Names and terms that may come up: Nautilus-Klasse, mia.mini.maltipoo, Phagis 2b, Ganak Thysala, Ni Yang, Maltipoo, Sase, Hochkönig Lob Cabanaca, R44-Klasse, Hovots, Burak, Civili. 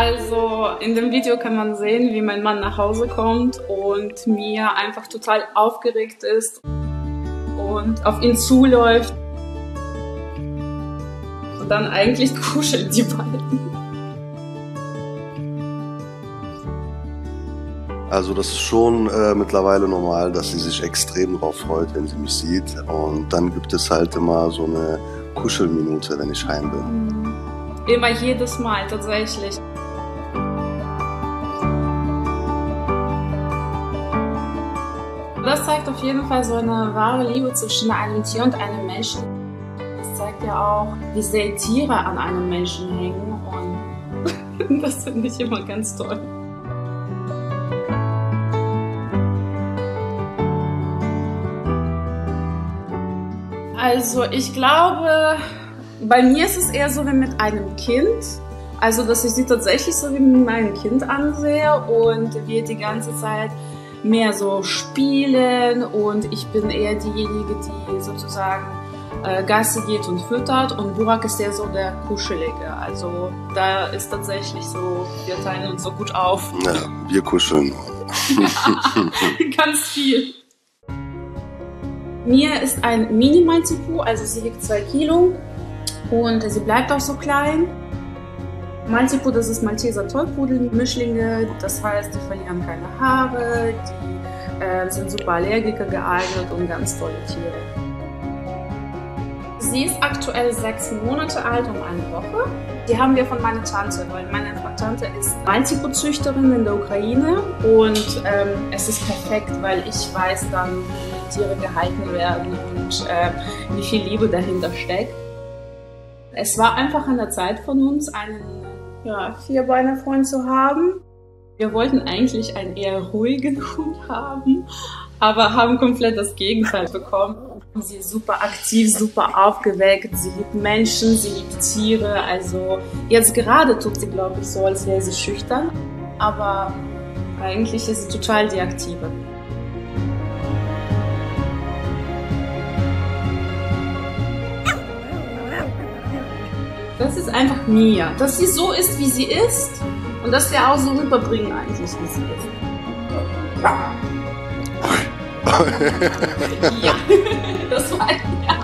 Also in dem Video kann man sehen, wie mein Mann nach Hause kommt und mir einfach total aufgeregt ist und auf ihn zuläuft. Und dann eigentlich kuscheln die beiden. Also das ist schon mittlerweile normal, dass sie sich extrem drauf freut, wenn sie mich sieht. Und dann gibt es halt immer so eine Kuschelminute, wenn ich heim bin. Immer jedes Mal tatsächlich. Das zeigt auf jeden Fall so eine wahre Liebe zwischen einem Tier und einem Menschen. Das zeigt ja auch, wie sehr Tiere an einem Menschen hängen. Und das finde ich immer ganz toll. Also ich glaube, bei mir ist es eher so wie mit einem Kind. Also dass ich sie tatsächlich so wie mein Kind ansehe und wir die ganze Zeit mehr so spielen. Und ich bin eher diejenige, die sozusagen Gassi geht und füttert. Und Burak ist eher so der Kuschelige. Also da ist tatsächlich so, wir teilen uns so gut auf. Ja, wir kuscheln. Ganz viel. Mir ist ein Mini-Maltipoo, also sie wiegt 2 Kilo und sie bleibt auch so klein. Maltipoo, das ist Malteser Tollpudel, Mischlinge, das heißt, die verlieren keine Haare, die sind super Allergiker geeignet und ganz tolle Tiere. Sie ist aktuell 6 Monate alt und 1 Woche. Die haben wir von meiner Tante, weil meine Tante ist Maltipoo-Züchterin in der Ukraine und es ist perfekt, weil ich weiß dann, wie Tiere gehalten werden und wie viel Liebe dahinter steckt. Es war einfach an der Zeit von uns, einen Vierbeiner-Freund zu haben. Wir wollten eigentlich einen eher ruhigen Hund haben, aber haben komplett das Gegenteil bekommen. Sie ist super aktiv, super aufgeweckt, sie liebt Menschen, sie liebt Tiere, also jetzt gerade tut sie, glaube ich, so, als wäre sie schüchtern, aber eigentlich ist sie total die Aktive. Das ist einfach Mia, dass sie so ist, wie sie ist und dass wir auch so rüberbringen eigentlich, wie sie ist. Ja, das war ja.